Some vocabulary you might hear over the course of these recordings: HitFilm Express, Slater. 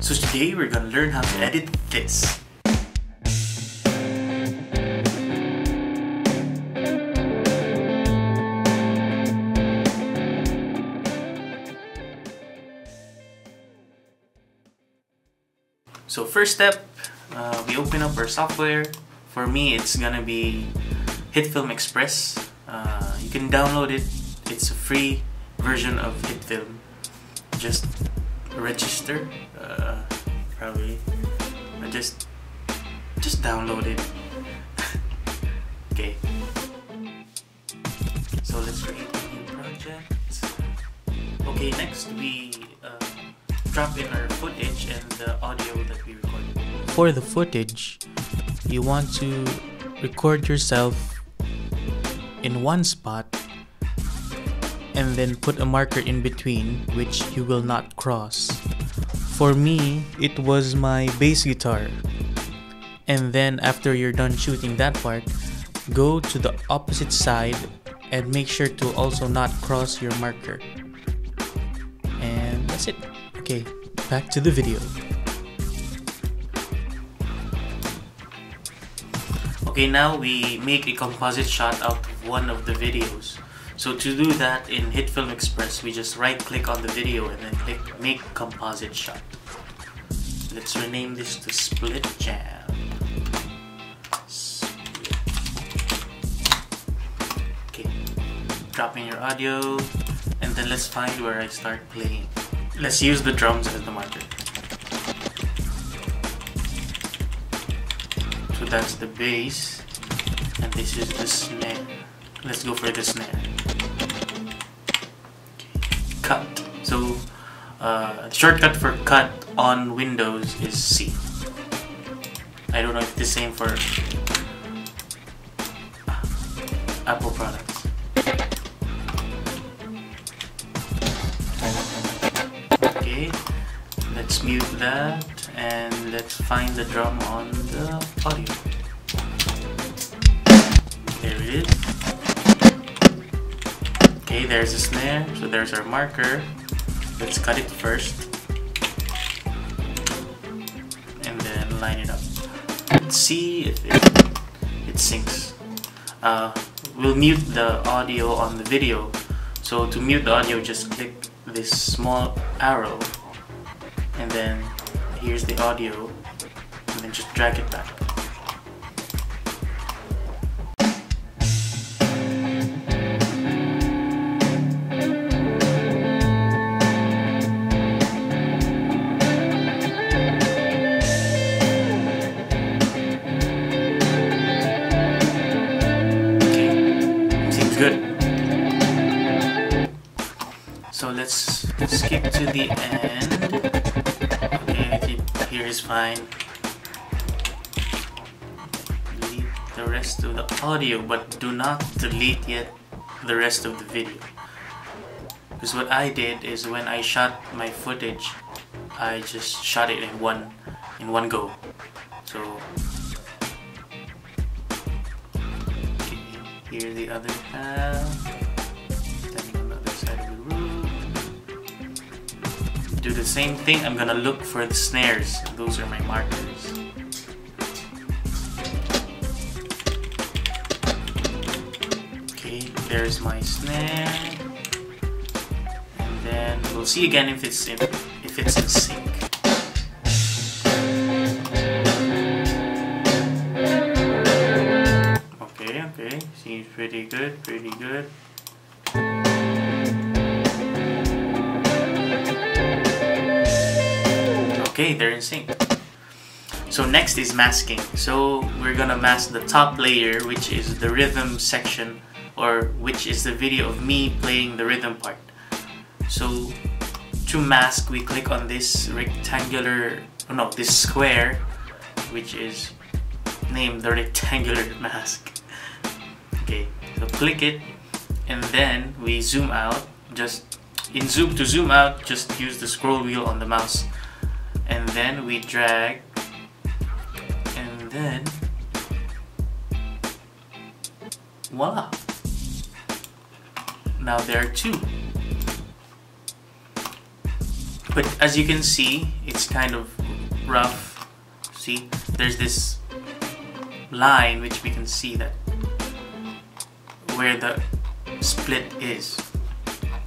So today we're gonna learn how to edit this. So first step, we open up our software. For me, it's gonna be HitFilm Express. You can download it. It's a free version of HitFilm. Just register, probably. Just download it. Okay. So let's create a new project. Okay, next we drop in our footage and the audio that we recorded. For the footage, you want to record yourself in one spot and then put a marker in between which you will not cross. For me, it was my bass guitar. And then after you're done shooting that part, go to the opposite side and make sure to also not cross your marker. And that's it. Okay, back to the video. Okay, now we make a composite shot out of one of the videos. So to do that in HitFilm Express, we just right click on the video and then click make composite shot. Let's rename this to Split Jam. Split. Okay, drop in your audio and then let's find where I start playing. Let's use the drums as the marker. So that's the bass and this is the snare. Let's go for the snare. Cut. So, shortcut for cut on Windows is C. I don't know if it's the same for Apple products. Okay, let's mute that and let's find the drum on the audio. There it is. Okay, there's a snare, so there's our marker. Let's cut it first and then line it up. Let's see if it syncs. We'll mute the audio on the video. So to mute the audio, just click this small arrow and then here's the audio and then just drag it back. So let's skip to the end. Okay, here is fine. Delete the rest of the audio, but do not delete yet the rest of the video. Because what I did is when I shot my footage, I just shot it in one go. So okay, here the other half. Do the same thing. I'm gonna look for the snares. Those are my markers. Okay, there's my snare. And then we'll see again if it's in sync. Okay, okay. Seems pretty good, pretty good. Okay, they're in sync. So next is masking. So we're gonna mask the top layer, which is the rhythm section, or which is the video of me playing the rhythm part. So to mask, we click on this this square, which is named the rectangular mask. Okay, so click it and then we zoom out. To zoom out, just use the scroll wheel on the mouse. And then we drag, and then voila! Now there are two. But as you can see, it's kind of rough. See, there's this line which we can see that where the split is.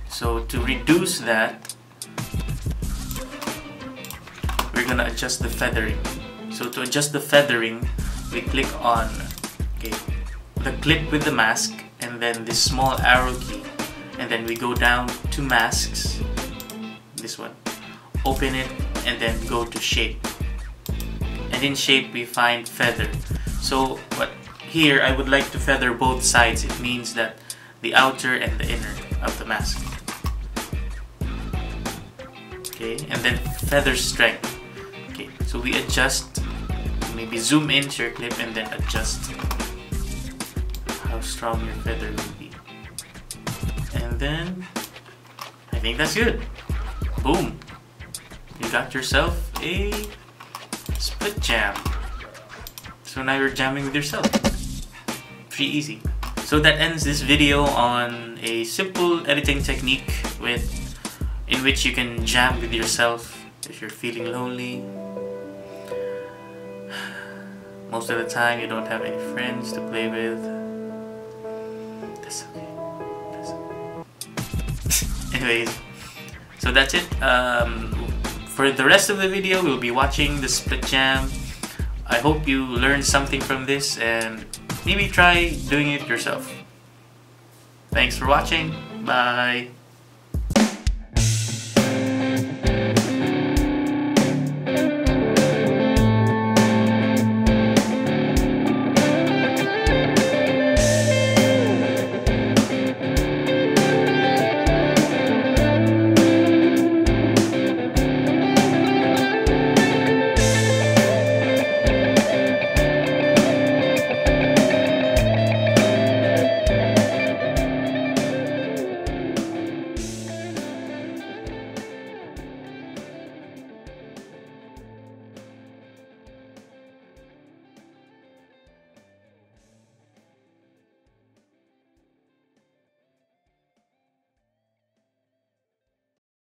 So to reduce that, we're gonna adjust the feathering. So to adjust the feathering, we click on the clip with the mask and then this small arrow key, and then we go down to masks, this one, open it, and then go to shape, and in shape we find feather. So but here I would like to feather both sides. It means that the outer and the inner of the mask. Okay, and then feather strength. Okay, so we adjust, maybe zoom in to your clip and then adjust how strong your feather will be. And then I think that's good. Boom! You got yourself a split jam. So now you're jamming with yourself. Pretty easy. So that ends this video on a simple editing technique in which you can jam with yourself if you're feeling lonely. Most of the time you don't have any friends to play with. That's okay. That's okay. Anyways. So that's it. For the rest of the video, we'll be watching the split jam. I hope you learned something from this and maybe try doing it yourself. Thanks for watching. Bye.